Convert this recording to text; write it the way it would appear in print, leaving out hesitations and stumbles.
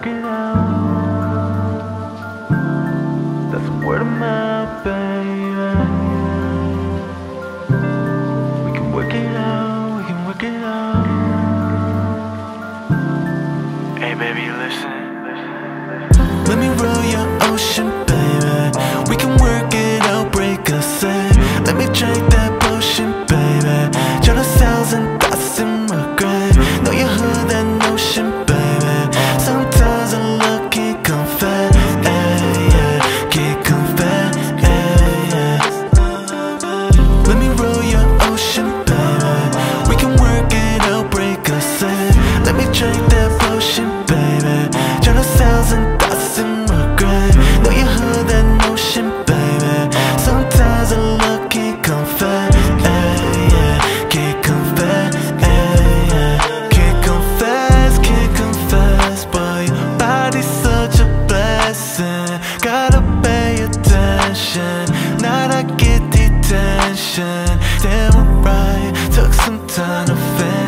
working out. That's word of mouth, baby. We can work it out, we can work it out. Hey baby, listen. Let me roll your ocean, baby. We can work it out, break us in. Let me drink that potion, baby. Drown ourselves in thoughts and regret. Know you heard that notion, baby. Damn right, took some time to finish.